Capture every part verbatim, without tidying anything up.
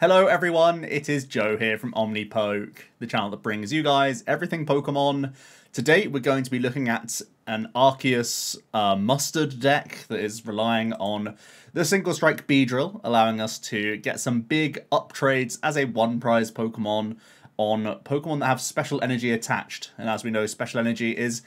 Hello everyone, it is Joe here from Omnipoke, the channel that brings you guys everything Pokemon. Today we're going to be looking at an Arceus uh, Mustard deck that is relying on the Single Strike Beedrill, allowing us to get some big up trades as a one prize Pokemon on Pokemon that have special energy attached. And as we know, special energy is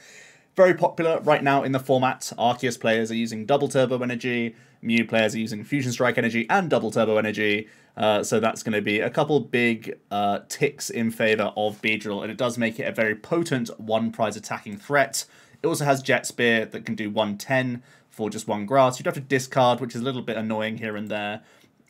very popular right now in the format. Arceus players are using double turbo energy, Mew players are using fusion strike energy and double turbo energy. Uh, so that's going to be a couple big uh, ticks in favour of Beedrill, and it does make it a very potent one-prize attacking threat. It also has Jet Spear that can do one ten for just one grass. You'd have to discard, which is a little bit annoying here and there,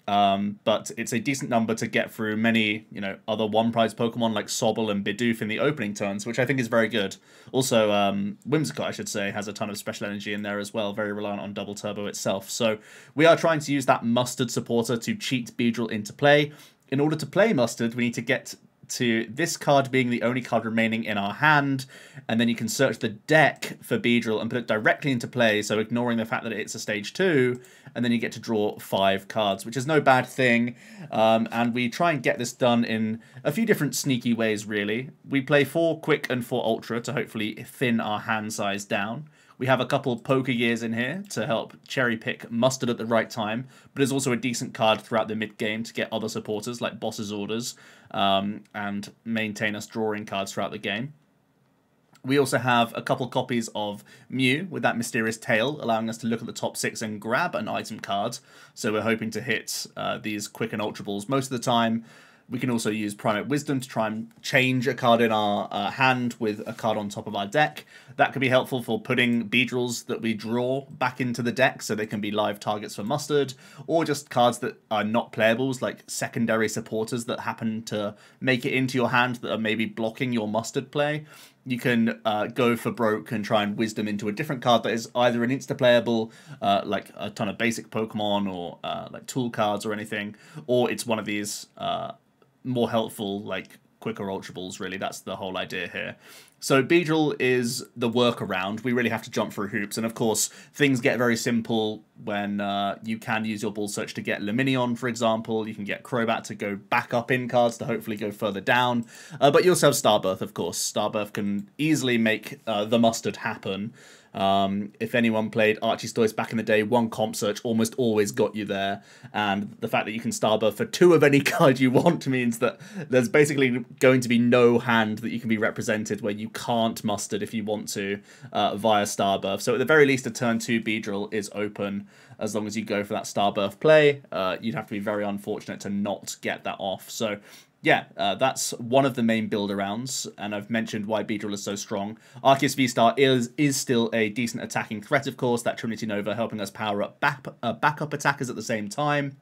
um, but it's a decent number to get through many, you know, other one-prize Pokemon like Sobble and Bidoof in the opening turns, which I think is very good. Also, um, Whimsicott, I should say, has a ton of special energy in there as well, very reliant on Double Turbo itself. So we are trying to use that Mustard supporter to cheat Beedrill into play. In order to play Mustard, we need to get to this card being the only card remaining in our hand, and then you can search the deck for Beedrill and put it directly into play, so ignoring the fact that it's a stage two, and then you get to draw five cards, which is no bad thing, um, and we try and get this done in a few different sneaky ways, really. We play four Quick and four Ultra to hopefully thin our hand size down. We have a couple Pokégears in here to help cherry-pick Mustard at the right time, but it's also a decent card throughout the mid-game to get other supporters like Boss's Orders um, and maintain us drawing cards throughout the game. We also have a couple copies of Mew with that Mysterious Tail, allowing us to look at the top six and grab an item card, so we're hoping to hit uh, these Quick and Ultra Balls most of the time. We can also use Primate Wisdom to try and change a card in our uh, hand with a card on top of our deck. That could be helpful for putting Beedrills that we draw back into the deck so they can be live targets for Mustard, or just cards that are not playables, like secondary supporters that happen to make it into your hand that are maybe blocking your Mustard play. You can uh, go for broke and try and Wisdom into a different card that is either an insta-playable, uh, like a ton of basic Pokemon or uh, like tool cards or anything, or it's one of these Uh, more helpful, like quicker Ultra Balls, really. That's the whole idea here. So Beedrill is the workaround. We really have to jump through hoops. And of course, things get very simple when uh, you can use your ball search to get Lumineon, for example. You can get Crobat to go back up in cards to hopefully go further down. Uh, but you also have Starbirth, of course. Starbirth can easily make uh, the Mustard happen. Um, if anyone played Arceus back in the day, one comp search almost always got you there, and the fact that you can Starbirth for two of any card you want means that there's basically going to be no hand that you can be represented where you can't Mustard if you want to uh, via Starbirth. So at the very least, a turn two Beedrill is open as long as you go for that Starbirth play. Uh, you'd have to be very unfortunate to not get that off. So yeah, uh, that's one of the main build-arounds, and I've mentioned why Beedrill is so strong. Arceus V-Star is, is still a decent attacking threat, of course, that Trinity Nova helping us power up back, uh, backup attackers at the same time,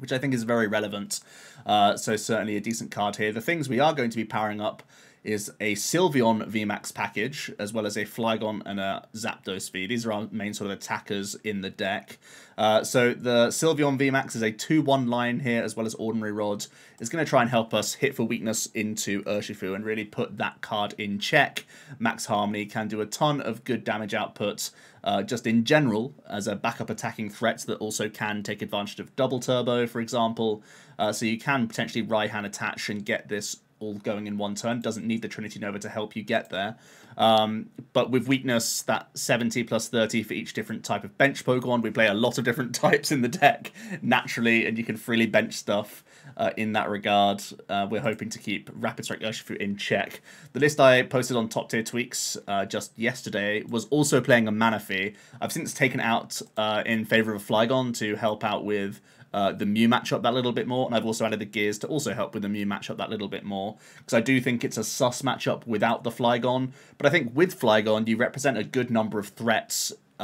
which I think is very relevant, uh, so certainly a decent card here. The things we are going to be powering up is a Sylveon V MAX package, as well as a Flygon and a Zapdos V. These are our main sort of attackers in the deck. Uh, so the Sylveon V MAX is a two one line here, as well as Ordinary Rod. It's going to try and help us hit for weakness into Urshifu and really put that card in check. Max Harmony can do a ton of good damage output, uh, just in general, as a backup attacking threat that also can take advantage of Double Turbo, for example. Uh, so you can potentially Raihan attach and get this all going in one turn. Doesn't need the Trinity Nova to help you get there. Um, but with weakness, that seventy plus thirty for each different type of bench Pokemon. We play a lot of different types in the deck, naturally, and you can freely bench stuff uh, in that regard. Uh, we're hoping to keep Rapid Strike Urshifu in check. The list I posted on Top Tier Tweaks uh, just yesterday was also playing a Manaphy. I've since taken out uh, in favour of a Flygon to help out with Uh, the Mew matchup that little bit more, and I've also added the Gears to also help with the Mew matchup that little bit more, because I do think it's a sus matchup without the Flygon, but I think with Flygon you represent a good number of threats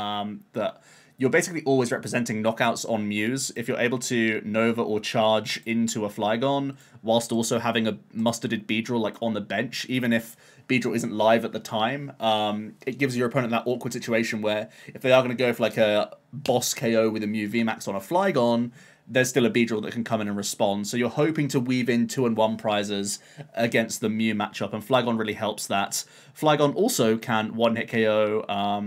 um, that you're basically always representing knockouts on Mews. If you're able to Nova or charge into a Flygon, whilst also having a Mustarded Beedrill like on the bench, even if Beedrill isn't live at the time, um, it gives your opponent that awkward situation where if they are going to go for like a boss K O with a Mew V MAX on a Flygon, there's still a Beedrill that can come in and respond. So you're hoping to weave in two and one prizes against the Mew matchup, and Flygon really helps that. Flygon also can one-hit K O um,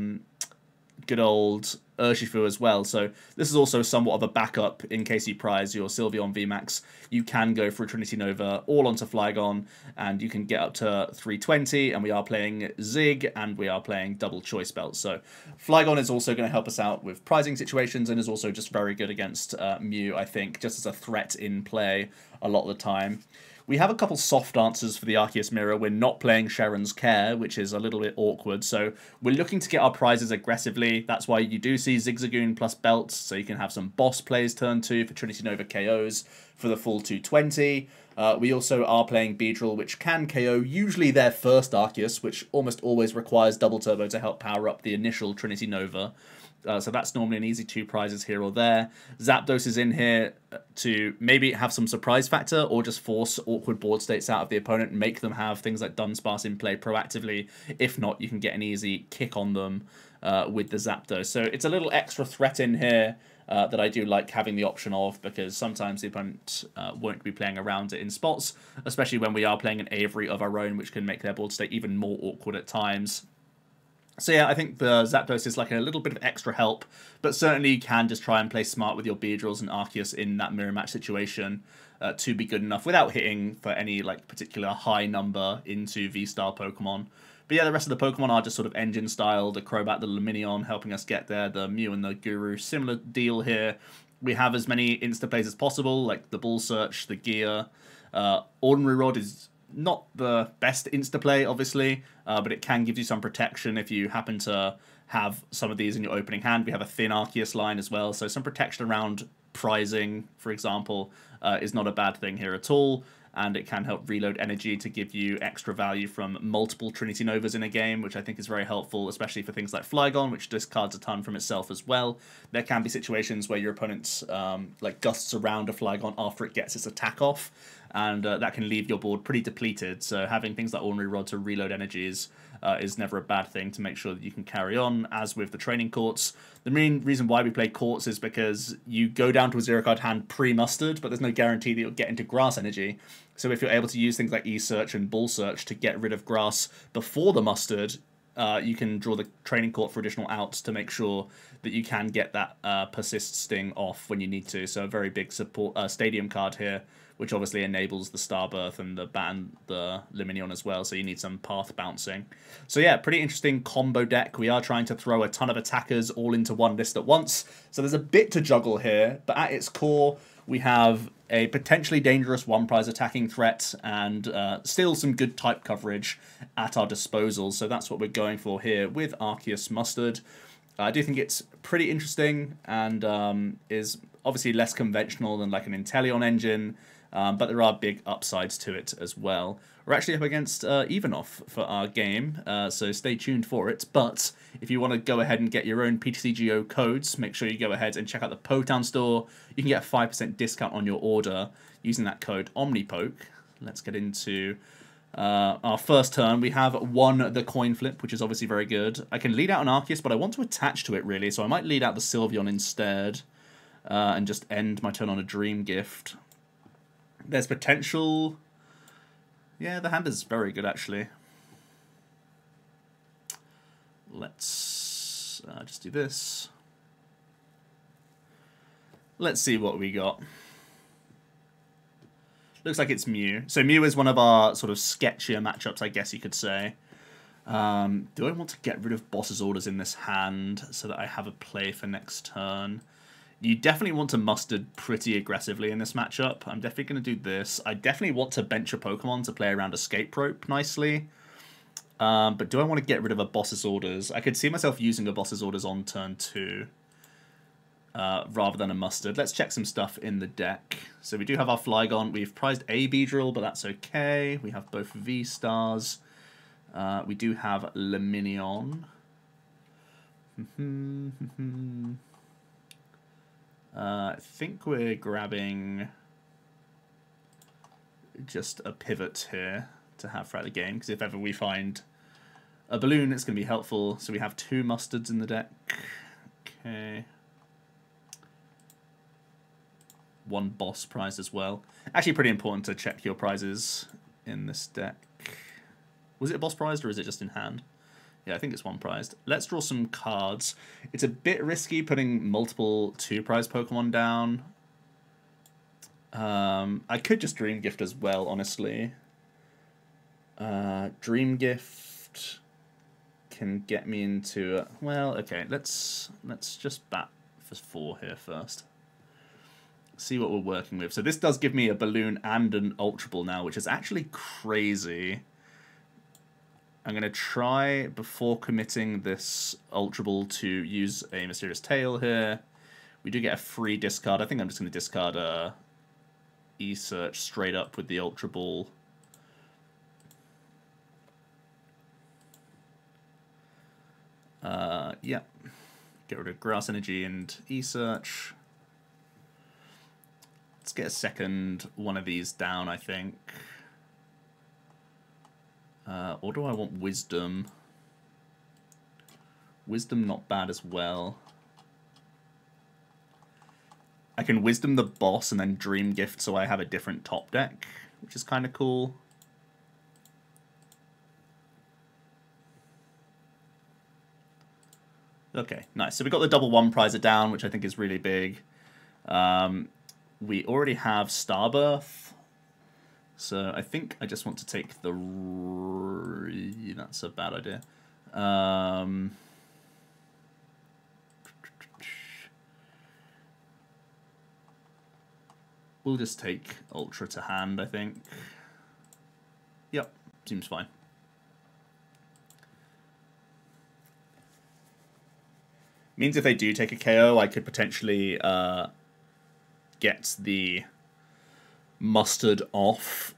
good old Urshifu as well. So this is also somewhat of a backup in case you prize your Sylveon V MAX. You can go for a Trinity Nova all onto Flygon, and you can get up to three twenty, and we are playing Zig, and we are playing double choice belts. So Flygon is also going to help us out with prizing situations, and is also just very good against uh, Mew, I think, just as a threat in play a lot of the time. We have a couple soft answers for the Arceus Mirror. We're not playing Sharon's Care, which is a little bit awkward. So we're looking to get our prizes aggressively. That's why you do see Zigzagoon plus belts, so you can have some boss plays turn two for Trinity Nova K Os for the full two twenty. Uh, we also are playing Beedrill, which can K O usually their first Arceus, which almost always requires Double Turbo to help power up the initial Trinity Nova. Uh, so that's normally an easy two prizes here or there. Zapdos is in here to maybe have some surprise factor or just force awkward board states out of the opponent, make them have things like Dunsparce in play proactively. If not, you can get an easy kick on them uh, with the Zapdos. So it's a little extra threat in here uh, that I do like having the option of, because sometimes the opponent uh, won't be playing around it in spots, especially when we are playing an Avery of our own, which can make their board state even more awkward at times. So yeah, I think the Zapdos is like a little bit of extra help, but certainly you can just try and play smart with your Beedrills and Arceus in that mirror match situation uh, to be good enough without hitting for any like particular high number into V-style Pokemon. But yeah, the rest of the Pokemon are just sort of engine-style, the Crobat, the Lumineon helping us get there, the Mew and the Guru, similar deal here. We have as many insta-plays as possible, like the Ball Search, the Gear. Uh, Ordinary Rod is not the best insta-play, obviously, uh, but it can give you some protection if you happen to have some of these in your opening hand. We have a thin Arceus line as well, so some protection around prizing, for example, uh, is not a bad thing here at all, and it can help reload energy to give you extra value from multiple Trinity Novas in a game, which I think is very helpful, especially for things like Flygon, which discards a ton from itself as well. There can be situations where your opponent um, like gusts around a Flygon after it gets its attack off, and uh, that can leave your board pretty depleted, so having things like Ordinary Rod to reload energies uh, is never a bad thing to make sure that you can carry on. As with the training courts, the main reason why we play courts is because you go down to a zero card hand pre-mustered, but there's no guarantee that you'll get into grass energy. So if you're able to use things like E-Search and Ball Search to get rid of grass before the mustered, uh, you can draw the training court for additional outs to make sure that you can get that uh, persist sting off when you need to. So a very big support uh, stadium card here, which obviously enables the Starbirth and the Ban, the Lumineon as well, so you need some path bouncing. So yeah, pretty interesting combo deck. We are trying to throw a ton of attackers all into one list at once, so there's a bit to juggle here, but at its core, we have a potentially dangerous one-prize attacking threat and uh, still some good type coverage at our disposal, so that's what we're going for here with Arceus Mustard. I do think it's pretty interesting and um, is obviously less conventional than like an Inteleon engine, Um, but there are big upsides to it as well. We're actually up against uh, Evenoff for our game, uh, so stay tuned for it. But if you want to go ahead and get your own P T C G O codes, make sure you go ahead and check out the Potown store. You can get a five percent discount on your order using that code Omnipoke. Let's get into uh, our first turn. We have won the coin flip, which is obviously very good. I can lead out an Arceus, but I want to attach to it, really, so I might lead out the Sylveon instead uh, and just end my turn on a Dream Gift. There's potential. Yeah, the hand is very good, actually. Let's uh, just do this. Let's see what we got. Looks like it's Mew. So Mew is one of our sort of sketchier matchups, I guess you could say. Um, do I want to get rid of Boss's Orders in this hand so that I have a play for next turn? You definitely want to Mustard pretty aggressively in this matchup. I'm definitely going to do this. I definitely want to bench a Pokemon to play around Escape Rope nicely. Um, but do I want to get rid of a Boss's Orders? I could see myself using a Boss's Orders on turn two uh, rather than a Mustard. Let's check some stuff in the deck. So we do have our Flygon. We've prized a Beedrill, but that's okay. We have both V-Stars. Uh, we do have Lumineon. Mm-hmm, mm-hmm. Uh, I think we're grabbing just a pivot here to have throughout the game, because if ever we find a balloon, it's going to be helpful. So we have two Mustards in the deck. Okay. One boss prize as well. Actually pretty important to check your prizes in this deck. Was it a boss prize or is it just in hand? Yeah, I think it's one prized. Let's draw some cards. It's a bit risky putting multiple two prize Pokemon down. Um, I could just Dream Gift as well, honestly. Uh, Dream Gift can get me into a, well, okay, let's let's just bat for four here first. See what we're working with. So this does give me a Balloon and an Ultra Ball now, which is actually crazy. I'm going to try, before committing this Ultra Ball, to use a Mysterious Tail here. We do get a free discard. I think I'm just going to discard uh, E-Search straight up with the Ultra Ball. Uh, yeah. Get rid of Grass Energy and E-Search. Let's get a second one of these down, I think. Uh, or do I want Wisdom? Wisdom not bad as well. I can Wisdom the boss and then Dream Gift so I have a different top deck, which is kind of cool. Okay, nice. So we got the double one prizer down, which I think is really big. Um... We already have Starbirth, so I think I just want to take the... That's a bad idea. Um, we'll just take Ultra to hand, I think. Yep, seems fine. Means if they do take a K O, I could potentially... Uh, gets the Mustard off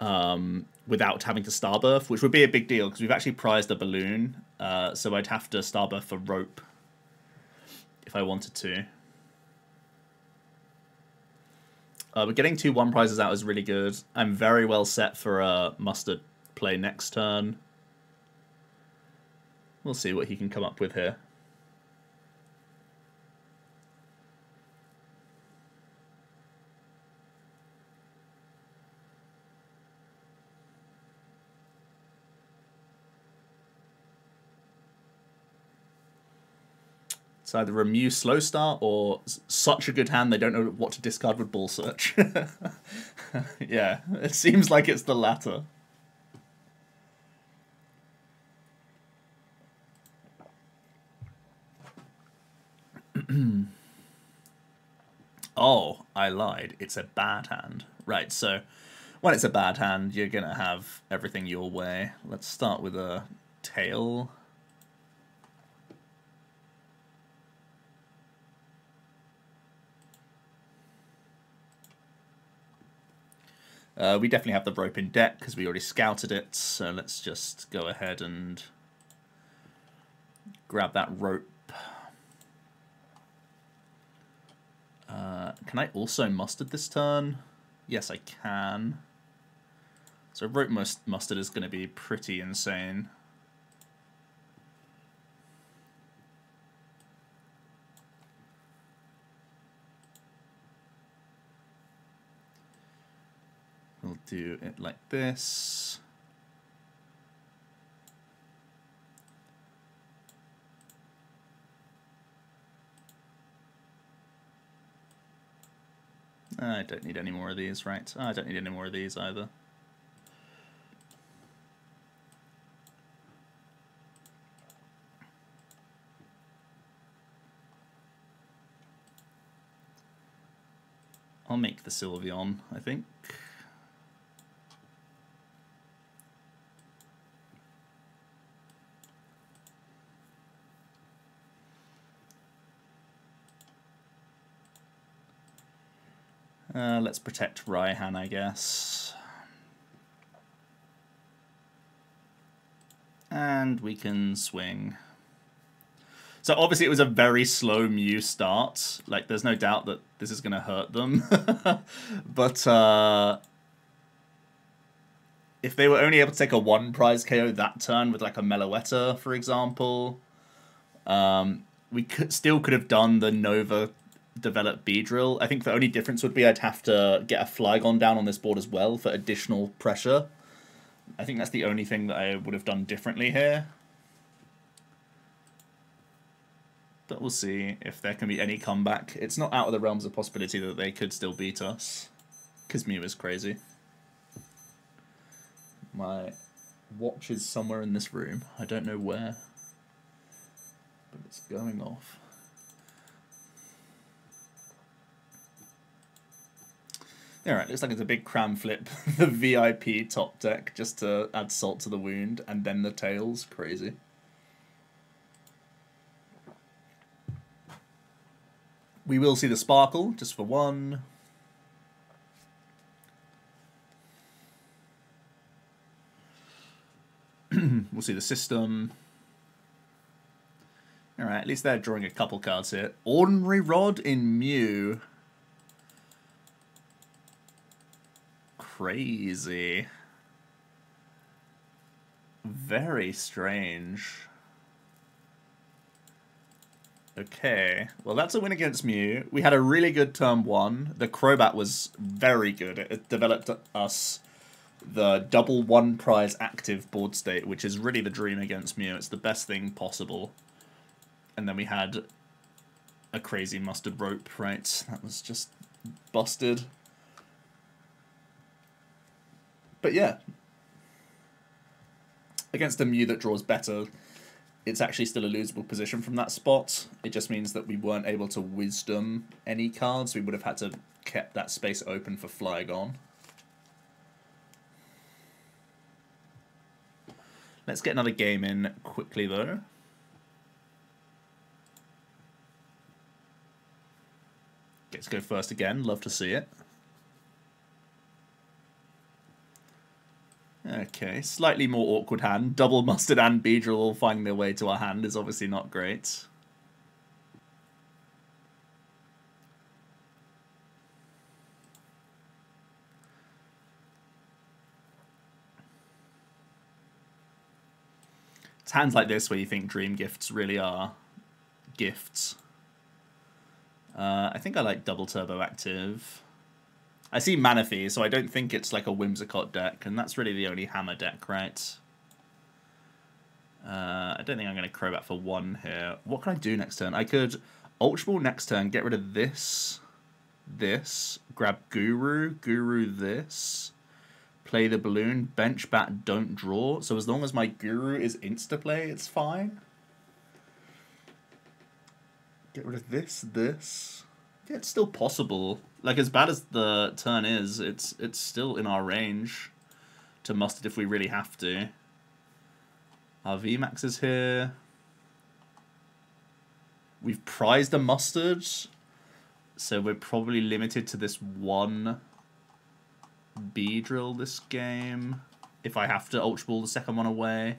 um, without having to Starbirth, which would be a big deal because we've actually prized a Balloon, uh, so I'd have to Starbirth for Rope if I wanted to. Uh, but getting two one prizes out is really good. I'm very well set for a Mustard play next turn. We'll see what he can come up with here. It's either a Mew slow start or such a good hand they don't know what to discard with Ball Search. Yeah, it seems like it's the latter. Oh, I lied. It's a bad hand. Right, so when it's a bad hand, you're going to have everything your way. Let's start with a tail. Uh, we definitely have the rope in deck because we already scouted it, so let's just go ahead and grab that rope. Uh, can I also Mustard this turn? Yes, I can. So rope must mustard is going to be pretty insane. We'll do it like this. I don't need any more of these, right? I don't need any more of these either. I'll make the Sylveon, I think. Uh, let's protect Raihan, I guess. And we can swing. So obviously it was a very slow Mew start. Like, there's no doubt that this is going to hurt them. But uh, if they were only able to take a one prize K O that turn with like a Meloetta, for example, um, we could, still could have done the Nova develop Beedrill. I think the only difference would be I'd have to get a Flygon down on this board as well for additional pressure. I think that's the only thing that I would have done differently here. But we'll see if there can be any comeback. It's not out of the realms of possibility that they could still beat us, because Mew is crazy. My watch is somewhere in this room. I don't know where, but it's going off. Alright, looks like it's a big cram flip. The V I P top deck, just to add salt to the wound, and then the tails. Crazy. We will see the sparkle, just for one. We'll see the system. Alright, at least they're drawing a couple cards here. Ordinary Rod in Mew. Crazy. Very strange. Okay, well that's a win against Mew. We had a really good turn one. The Crobat was very good. It developed us the double one prize active board state, which is really the dream against Mew. It's the best thing possible. And then we had a crazy Mustard rope, right? That was just busted. But yeah, against a Mew that draws better, it's actually still a losable position from that spot. It just means that we weren't able to wisdom any cards. We would have had to kept that space open for Flygon. Let's get another game in quickly though. Let's go first again, love to see it. Okay, slightly more awkward hand. Double Mustard and Beedrill all finding their way to our hand is obviously not great. It's hands like this where you think dream gifts really are gifts. Uh, I think I like double turbo active. I see Manaphy, so I don't think it's like a Whimsicott deck, and that's really the only hammer deck, right? Uh, I don't think I'm going to Crobat for one here. What can I do next turn? I could Ultra Ball next turn, get rid of this, this, grab Guru, Guru this, play the Balloon, bench bat, don't draw. So as long as my Guru is insta-play, it's fine. Get rid of this, this. Yeah, it's still possible. Like, as bad as the turn is, it's it's still in our range to Mustard if we really have to. Our V MAX is here. We've prized a Mustard, so we're probably limited to this one Beedrill this game. If I have to Ultra Ball the second one away.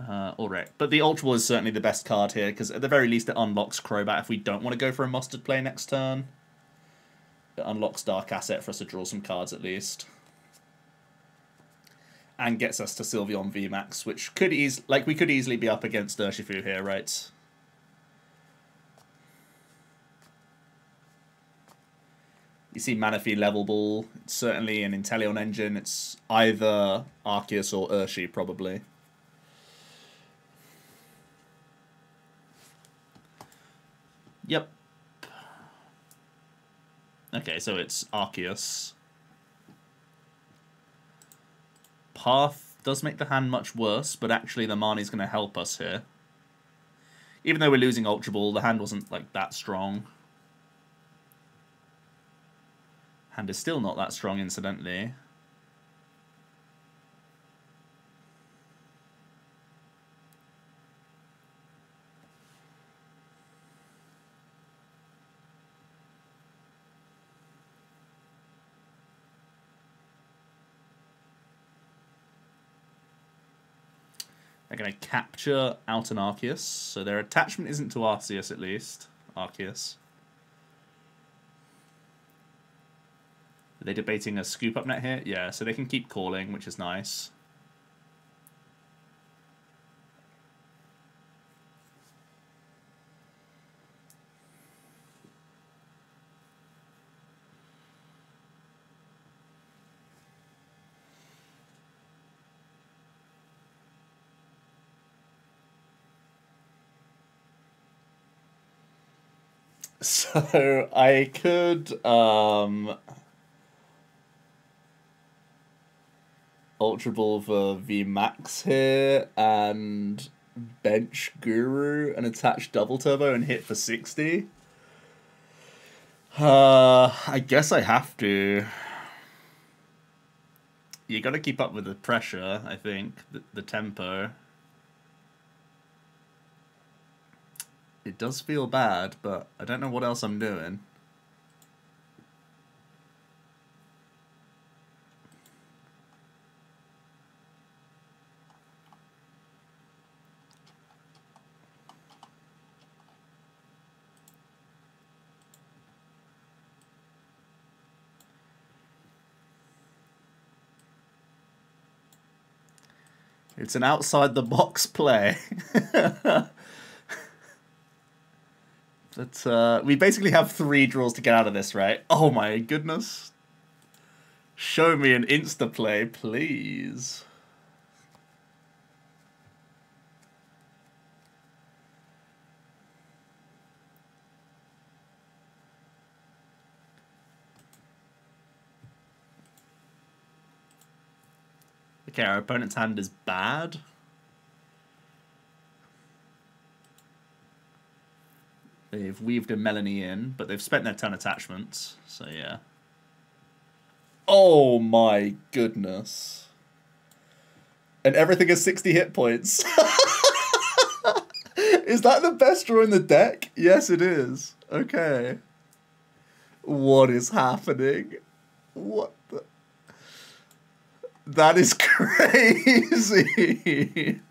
Uh, Alright, but the Ultra Ball is certainly the best card here, because at the very least it unlocks Crobat if we don't want to go for a Mustard play next turn. It unlocks Dark Asset for us to draw some cards at least. And gets us to Sylveon V MAX, which could easily, like, we could easily be up against Urshifu here, right? You see Manaphy level ball. It's certainly an Inteleon engine. It's either Arceus or Urshifu, probably. Yep. Okay, so it's Arceus. Path does make the hand much worse, but actually the Mani's going to help us here. Even though we're losing Ultra Ball, the hand wasn't like that strong. Hand is still not that strong, incidentally. Going to capture out an Arceus, so their attachment isn't to Arceus at least. Arceus. Are they debating a scoop up net here? Yeah, so they can keep calling, which is nice. So I could um, Ultra Ball for V MAX here and bench Guru and attach Double Turbo and hit for sixty. Uh, I guess I have to. You gotta keep up with the pressure, I think, the, the tempo. It does feel bad, but I don't know what else I'm doing. It's an outside-the-box play. But uh, we basically have three draws to get out of this, right? Oh my goodness. Show me an insta-play, please. Okay, our opponent's hand is bad. They've weaved a Melanie in, but they've spent their turn attachments, so yeah. Oh my goodness. And everything is sixty hit points. Is that the best draw in the deck? Yes, it is. Okay. What is happening? What the... That is crazy.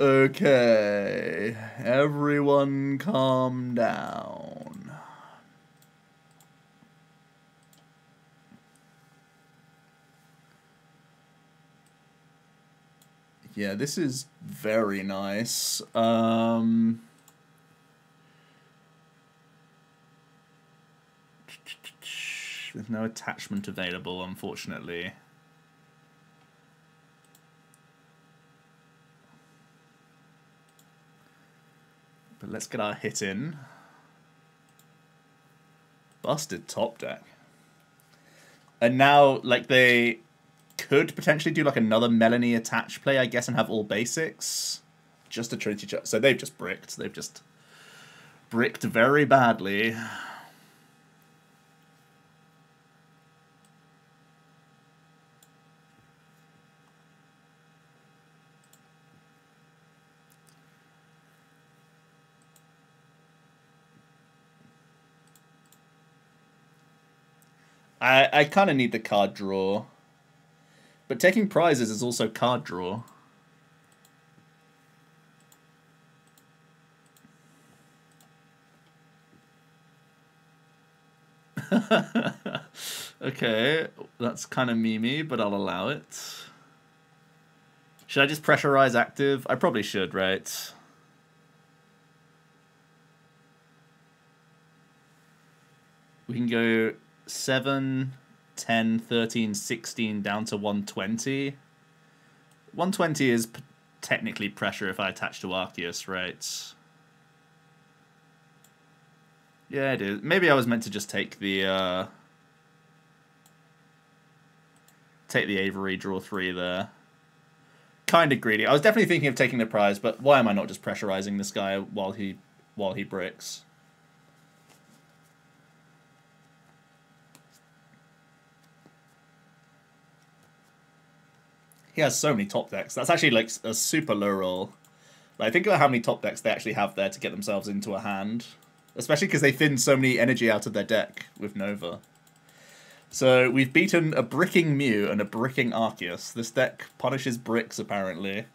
Okay, everyone calm down. Yeah, this is very nice. Um... There's no attachment available, unfortunately. But let's get our hit in. Busted top deck. And now, like, they could potentially do, like, another Melanie attach play, I guess, and have all basics. Just a Trinity Charge. So they've just bricked. They've just bricked very badly. I, I kind of need the card draw. But taking prizes is also card draw. Okay, that's kind of memey, but I'll allow it. Should I just pressurize active? I probably should, right? We can go... seven, ten, thirteen, sixteen, down to one twenty. one twenty is p technically pressure if I attach to Arceus, right? Yeah, it is. Maybe I was meant to just take the... Uh, take the Avery, draw three there. Kind of greedy. I was definitely thinking of taking the prize, but why am I not just pressurizing this guy while he, while he bricks? He has so many top decks. That's actually like a super low roll. Like, think about how many top decks they actually have there to get themselves into a hand. Especially because they thin so many energy out of their deck with Nova. So we've beaten a bricking Mew and a bricking Arceus. This deck punishes bricks, apparently.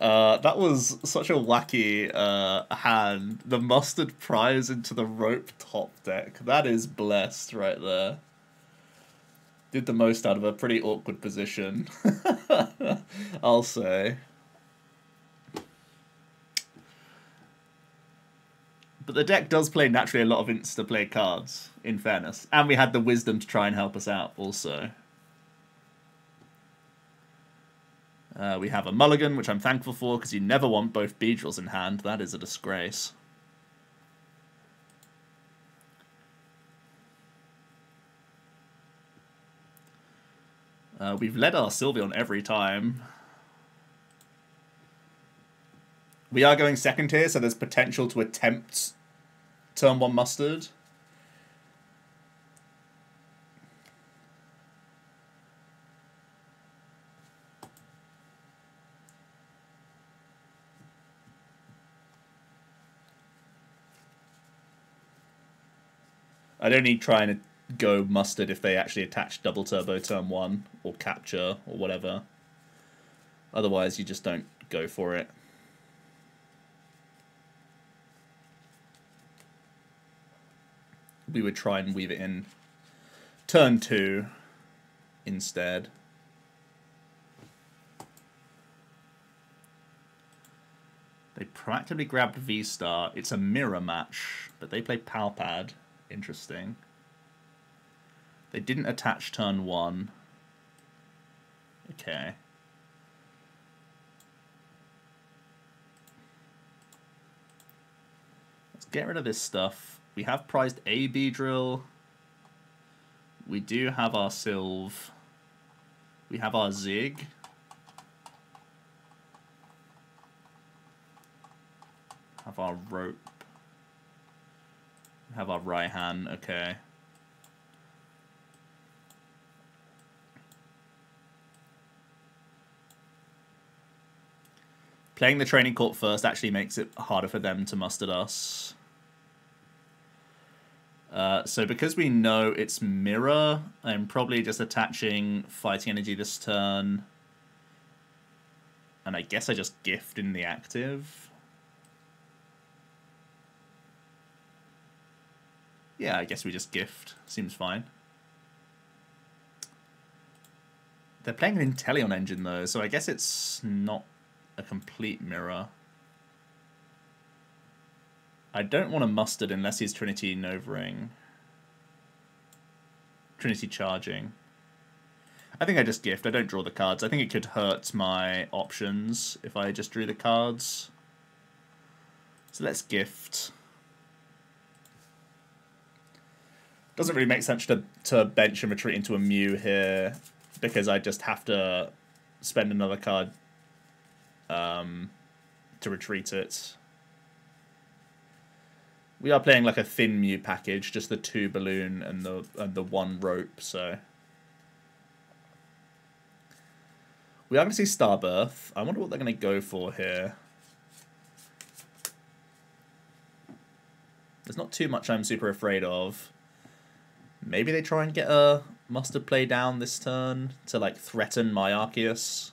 Uh, that was such a wacky uh, hand. The Mustard prize into the rope top deck. That is blessed right there. Did the most out of a pretty awkward position, I'll say. But the deck does play naturally a lot of insta-play cards, in fairness. And we had the wisdom to try and help us out, also. Uh, we have a mulligan, which I'm thankful for, because you never want both Beedrills in hand. That is a disgrace. Uh, we've led our Sylveon every time. We are going second here, so there's potential to attempt turn one Mustard. I'd only try and go Mustard if they actually attach Double Turbo turn one, or Capture, or whatever. Otherwise, you just don't go for it. We would try and weave it in turn two instead. They proactively grabbed V-Star. It's a mirror match, but they play Power Pad. Interesting. They didn't attach turn one. Okay. Let's get rid of this stuff. We have prized a Beedrill. We do have our Sylve. We have our Zig. Have our Rope. Have our Raihan, okay. Playing the training court first actually makes it harder for them to Mustard us. Uh, so because we know it's mirror, I'm probably just attaching Fighting Energy this turn. And I guess I just gift in the active. Yeah, I guess we just gift. Seems fine. They're playing an Inteleon engine, though, so I guess it's not a complete mirror. I don't want to Mustard unless he's Trinity Novaing. Trinity charging. I think I just gift. I don't draw the cards. I think it could hurt my options if I just drew the cards. So let's gift. Doesn't really make sense to, to bench and retreat into a Mew here, because I just have to spend another card um, to retreat it. We are playing like a thin Mew package, just the two Balloon and the and the one Rope, so. We are going to see Starbirth. I wonder what they're going to go for here. There's not too much I'm super afraid of. Maybe they try and get a Mustard play down this turn to, like, threaten my Arceus.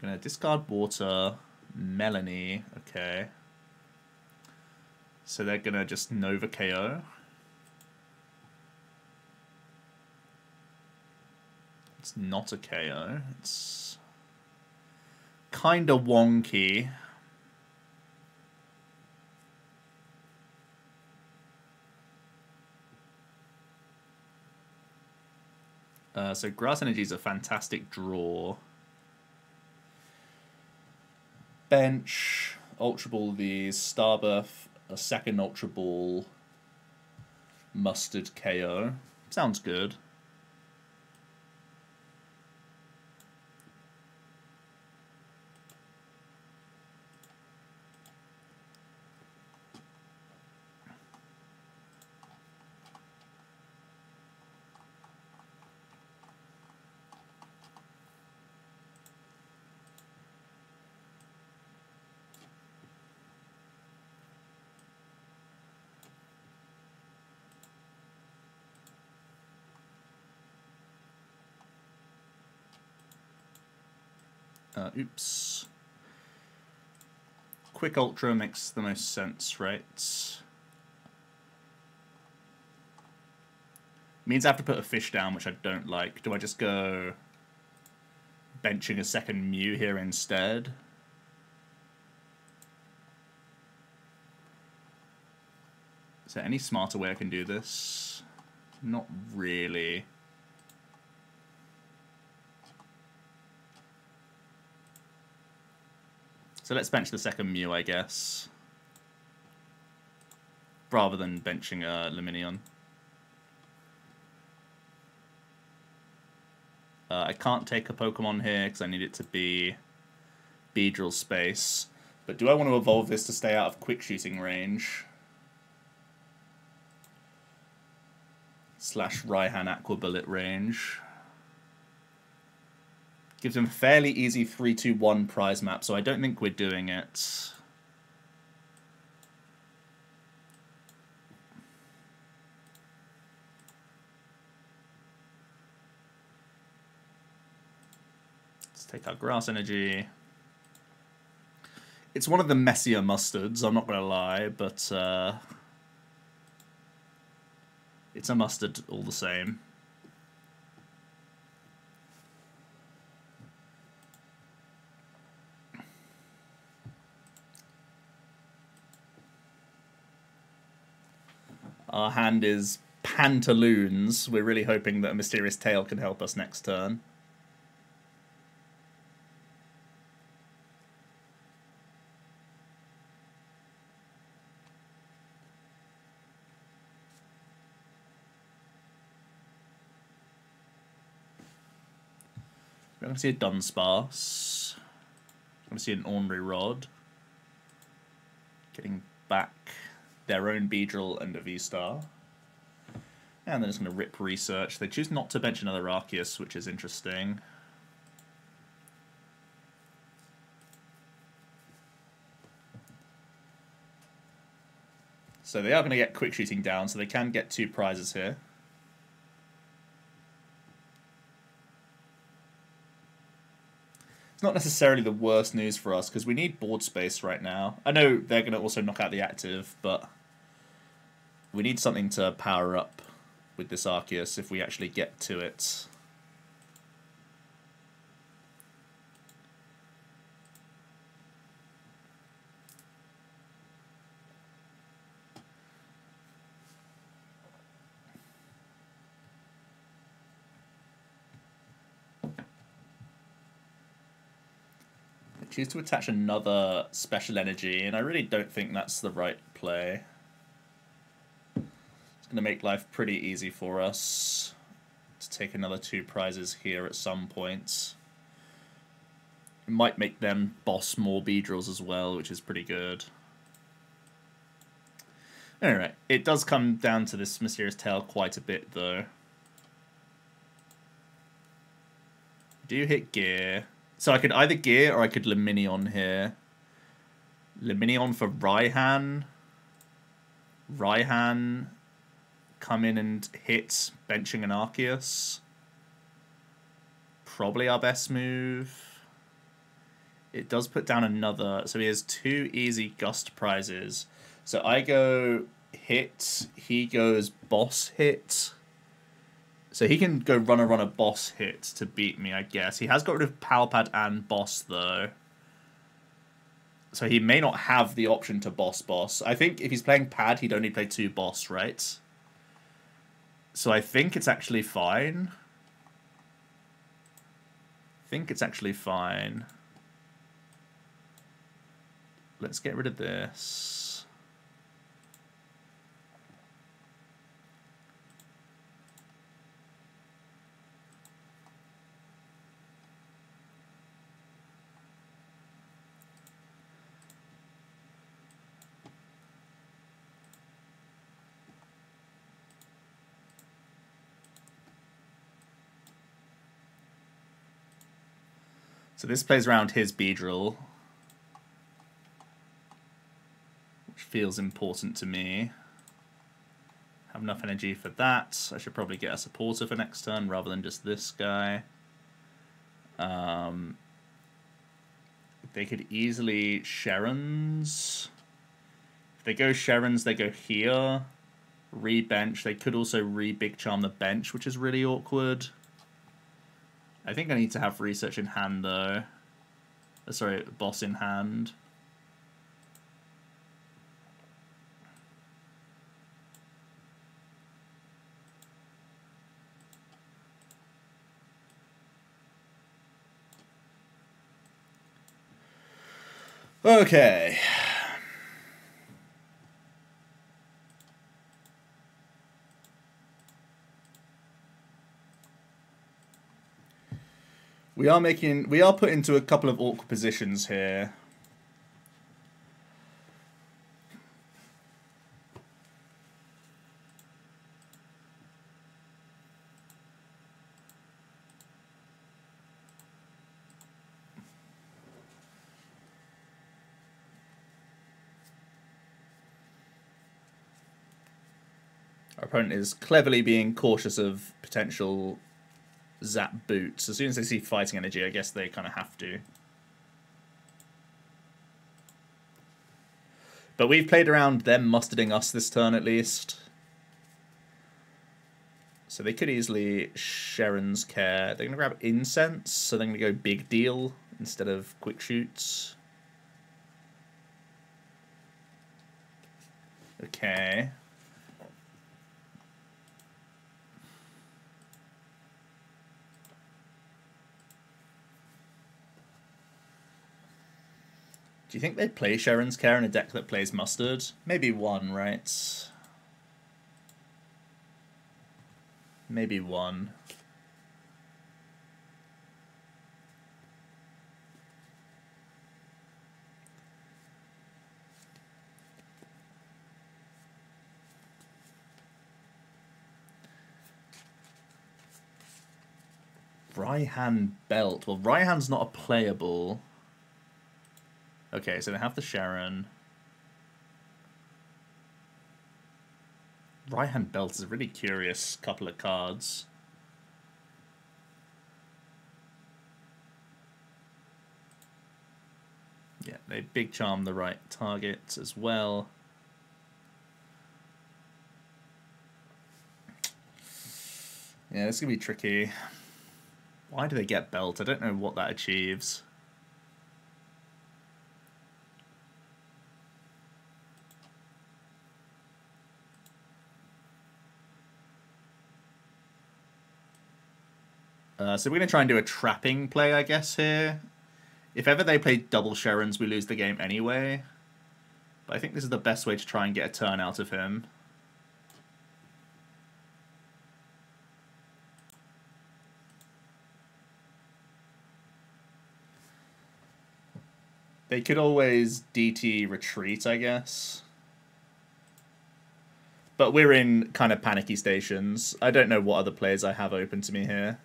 I'm going to discard Water. Melanie. Okay. So they're going to just Nova K O. It's not a K O. It's kinda wonky. Uh, so Grass Energy is a fantastic draw. Bench, Ultra Ball these, Starbirth, a second Ultra Ball, Mustard K O. Sounds good. Uh, oops. Quick Ultra makes the most sense, right? Means I have to put a fish down, which I don't like. Do I just go benching a second Mew here instead? Is there any smarter way I can do this? Not really. So let's bench the second Mew, I guess. rather than benching uh, Lumineon. Uh, I can't take a Pokemon here because I need it to be Beedrill space. But do I want to evolve this to stay out of quick shooting range? Slash Raihan Aqua Bullet range. Gives him a fairly easy three two one prize map, so I don't think we're doing it. Let's take our grass energy. It's one of the messier mustards, I'm not going to lie, but uh, it's a mustard all the same. Our hand is pantaloons. We're really hoping that a Mysterious Tail can help us next turn. We're going to see a Dunsparce. We're going to see an Ordinary Rod. Getting back their own Beedrill and a V-Star. And then it's going to rip Research. They choose not to bench another Arceus, which is interesting. So they are going to get quick shooting down, so they can get two prizes here. It's not necessarily the worst news for us, because we need board space right now. I know they're going to also knock out the active, but we need something to power up with this Arceus if we actually get to it. I choose to attach another special energy, and I really don't think that's the right play. It's going to make life pretty easy for us to take another two prizes here at some point. It might make them boss more Beedrills as well, which is pretty good. Anyway, it does come down to this Mysterious Tail quite a bit, though. Do you hit gear? So I could either gear or I could Lumineon here. Lumineon for Raihan. Raihan... come in and hit, benching an Arceus. Probably our best move. It does put down another, so he has two easy gust prizes. So I go hit, he goes boss hit. So he can go runner runner boss hit to beat me, I guess. He has got rid of Power Pad and boss though. So he may not have the option to boss boss. I think if he's playing pad, he'd only play two boss, right? So I think it's actually fine. I think it's actually fine. Let's get rid of this. So this plays around his Beedrill, which feels important to me. Have enough energy for that. I should probably get a supporter for next turn rather than just this guy. Um, they could easily Sharon's. If they go Sharon's, they go here. Re-bench. They could also re-Big Charm the bench, which is really awkward. I think I need to have Research in hand, though. Uh, sorry, boss in hand. Okay. We are making, we are put into a couple of awkward positions here. Our opponent is cleverly being cautious of potential zap boots. As soon as they see fighting energy, I guess they kind of have to. But we've played around them mustarding us this turn at least. So they could easily Sharon's Care. They're going to grab Incense, so they're going to go Big Deal instead of Quick Shoots. Okay. Do you think they'd play Sharon's Care in a deck that plays Mustard? Maybe one, right? Maybe one. Raihan Belt. Well, Raihan's not a playable. Okay, so they have the Sharon. Raihan Belt is a really curious couple of cards. Yeah, they Big Charm the right targets as well. Yeah, this is going to be tricky. Why do they get Belt? I don't know what that achieves. Uh, so we're going to try and do a trapping play, I guess, here. If ever they play double Sharon's, we lose the game anyway. But I think this is the best way to try and get a turn out of him. They could always D T retreat, I guess. But we're in kind of panicky stations. I don't know what other plays I have open to me here.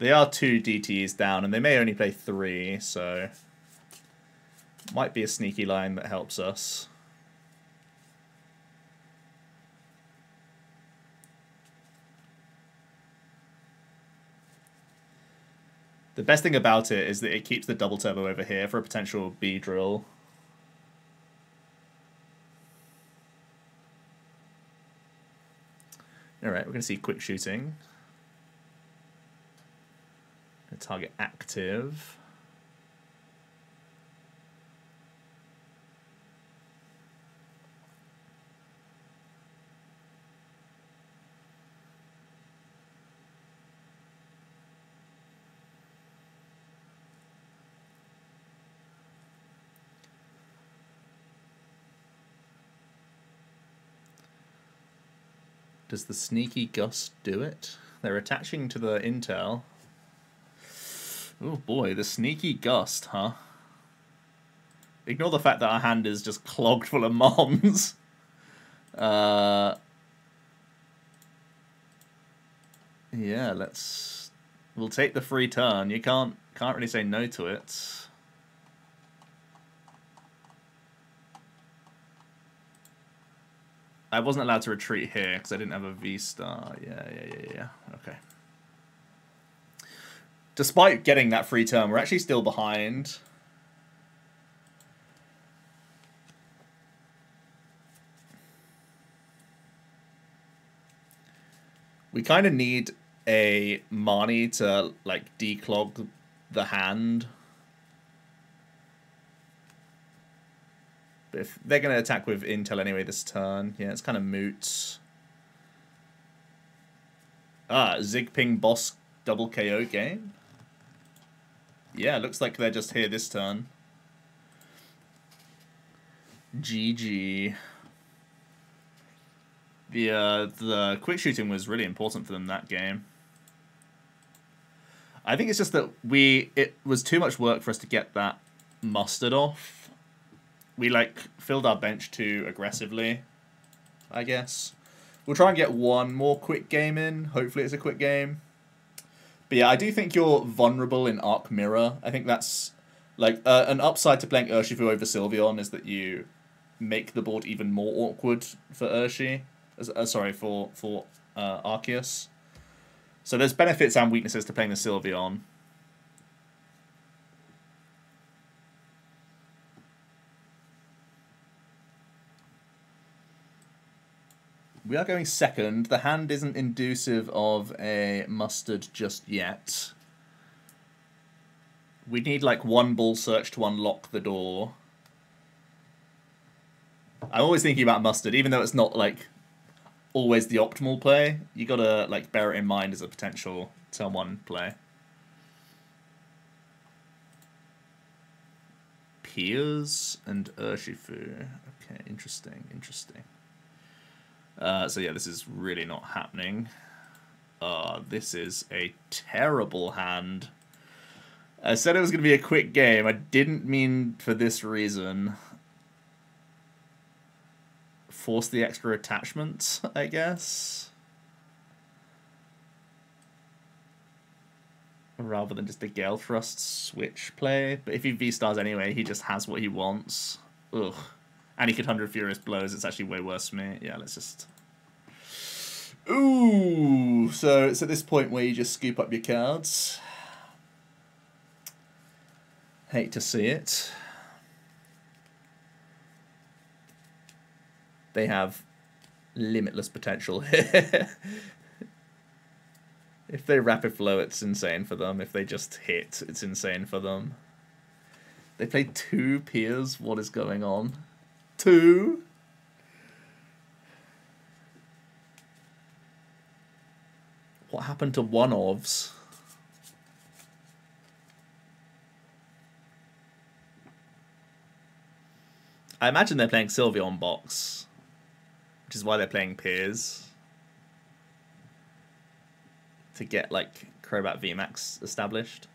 They are two D Ts down, and they may only play three, so might be a sneaky line that helps us. The best thing about it is that it keeps the double turbo over here for a potential Beedrill. Alright, we're going to see Quick Shooting. Target active. Does the sneaky gust do it? They're attaching to the intel. Oh boy, the sneaky gust, huh? Ignore the fact that our hand is just clogged full of moms. uh, yeah, let's. We'll take the free turn. You can't can't really say no to it. I wasn't allowed to retreat here because I didn't have a V star. Yeah, yeah, yeah, yeah. Okay. Despite getting that free turn, we're actually still behind. We kind of need a Marnie to, like, declog the hand. But if they're going to attack with Intel anyway this turn, yeah, it's kind of moot. Ah, Zigping Boss double K O game? Yeah, looks like they're just here this turn. G G. the uh, the quick shooting was really important for them that game. I think it's just that we it was too much work for us to get that mustard off. We like filled our bench too aggressively, I guess. We'll try and get one more quick game in. Hopefully it's a quick game. But yeah, I do think you're vulnerable in Arc Mirror. I think that's like uh, an upside to playing Urshifu over Sylveon is that you make the board even more awkward for Urshi. Uh, sorry, for for uh, Arceus. So there's benefits and weaknesses to playing the Sylveon. We are going second. The hand isn't inducive of a mustard just yet. We need like one ball search to unlock the door. I'm always thinking about mustard, even though it's not like always the optimal play. You gotta like bear it in mind as a potential turn one play. Piers and Urshifu. Okay, interesting, interesting. Uh, so yeah, this is really not happening. Uh, this is a terrible hand. I said it was going to be a quick game. I didn't mean for this reason. Force the extra attachment, I guess. Rather than just a Gale Thrust switch play. But if he V-stars anyway, he just has what he wants. Ugh. And he could one hundred Furious Blows. It's actually way worse for me. Yeah, let's just... Ooh! So it's at this point where you just scoop up your cards. Hate to see it. They have limitless potential here. If they rapid flow, it's insane for them. If they just hit, it's insane for them. They play two Piers. What is going on? Two. What happened to one ofs? I imagine they're playing Sylveon box, which is why they're playing Piers to get like Crobat V MAX established.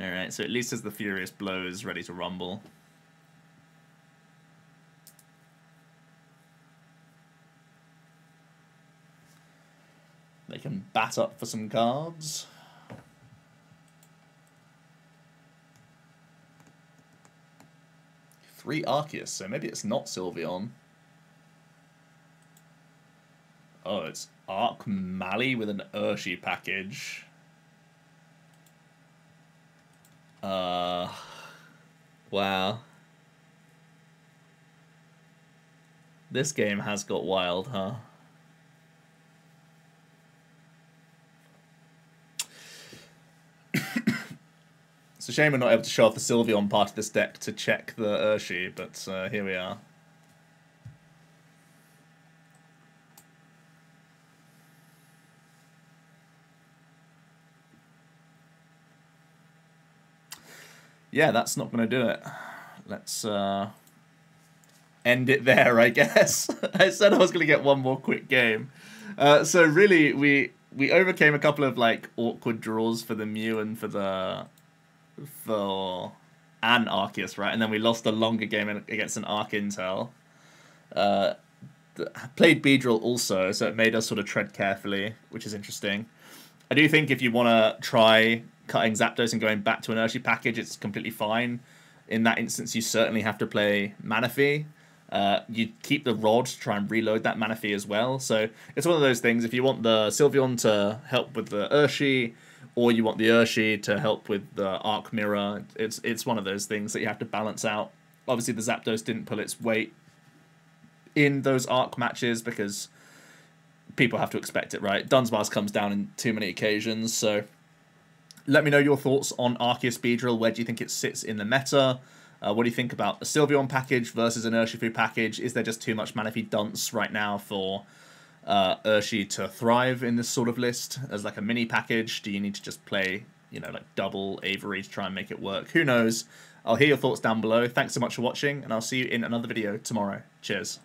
Alright, so at least as the Furious Blows ready to rumble. They can bat up for some cards. Three Arceus, so maybe it's not Sylveon. Oh, it's Arc Mally with an Urshi package. Uh, wow. This game has got wild, huh? It's a shame we're not able to show off the Sylveon part of this deck to check the Urshi, but uh, here we are. Yeah, that's not going to do it. Let's uh, end it there, I guess. I said I was going to get one more quick game. Uh, so really, we we overcame a couple of like awkward draws for the Mew and for the for an Arceus, right? And then we lost a longer game against an Arc Intel. Uh, played Beedrill also, so it made us sort of tread carefully, which is interesting. I do think if you want to try cutting Zapdos and going back to an Urshi package, it's completely fine. In that instance, you certainly have to play Manaphy. Uh, you keep the Rod to try and reload that Manaphy as well. So it's one of those things, if you want the Sylveon to help with the Urshi, or you want the Urshi to help with the Arc Mirror, it's, it's one of those things that you have to balance out. Obviously, the Zapdos didn't pull its weight in those Arc matches because people have to expect it, right? Dunsparce comes down in too many occasions, so... Let me know your thoughts on Arceus Beedrill. Where do you think it sits in the meta? Uh, what do you think about a Sylveon package versus an Urshifu package? Is there just too much Manaphy dunce right now for uh, Urshi to thrive in this sort of list? As like a mini package, do you need to just play, you know, like double Avery to try and make it work? Who knows? I'll hear your thoughts down below. Thanks so much for watching, and I'll see you in another video tomorrow. Cheers.